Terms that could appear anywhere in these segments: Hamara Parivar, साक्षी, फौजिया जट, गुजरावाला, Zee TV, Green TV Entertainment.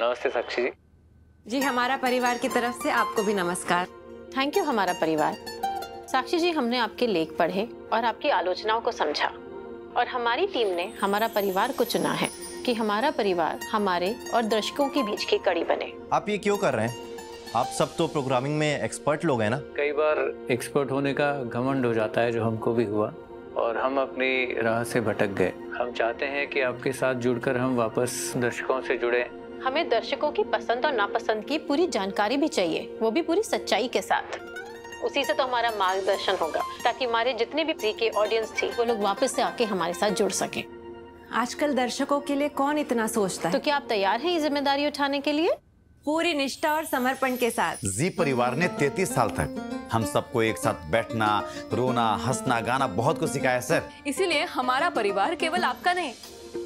नमस्ते साक्षी जी। जी हमारा परिवार की तरफ से आपको भी नमस्कार। थैंक यू हमारा परिवार। साक्षी जी, हमने आपके लेख पढ़े और आपकी आलोचनाओं को समझा और हमारी टीम ने हमारा परिवार को चुना है कि हमारा परिवार हमारे और दर्शकों के बीच की कड़ी बने। आप ये क्यों कर रहे हैं? आप सब तो प्रोग्रामिंग में एक्सपर्ट लोग हैं ना। कई बार एक्सपर्ट होने का घमंड हो जाता है, जो हमको भी हुआ और हम अपनी राह से भटक गए। हम चाहते हैं कि आपके साथ जुड़कर हम वापस दर्शकों से जुड़े। हमें दर्शकों की पसंद और नापसंद की पूरी जानकारी भी चाहिए, वो भी पूरी सच्चाई के साथ। उसी से तो हमारा मार्गदर्शन होगा, ताकि हमारे जितने भी जी के ऑडियंस थी वो लोग वापस से आके हमारे साथ जुड़ सके। आजकल दर्शकों के लिए कौन इतना सोचता है, तो क्या आप तैयार हैं ये जिम्मेदारी उठाने के लिए? पूरी निष्ठा और समर्पण के साथ। जी परिवार ने 33 साल तक हम सबको एक साथ बैठना, रोना, हंसना, गाना बहुत कुछ सिखाया सर। इसीलिए हमारा परिवार केवल आपका नहीं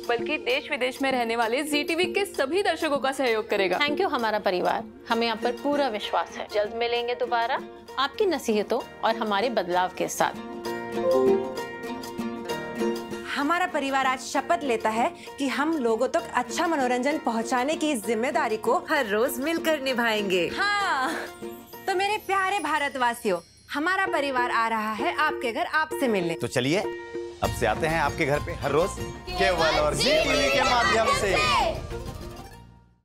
बल्कि देश विदेश में रहने वाले जी टीवी के सभी दर्शकों का सहयोग करेगा। थैंक यू हमारा परिवार, हमें आप पर पूरा विश्वास है। जल्द मिलेंगे दोबारा आपकी नसीहतों और हमारे बदलाव के साथ। हमारा परिवार आज शपथ लेता है कि हम लोगों तक अच्छा मनोरंजन पहुंचाने की इस जिम्मेदारी को हर रोज मिलकर निभाएंगे। हाँ, तो मेरे प्यारे भारतवासियों, हमारा परिवार आ रहा है आपके घर आपसे मिलने। तो चलिए अब से आते हैं आपके घर पे हर रोज केवल और जी टीवी के माध्यम से।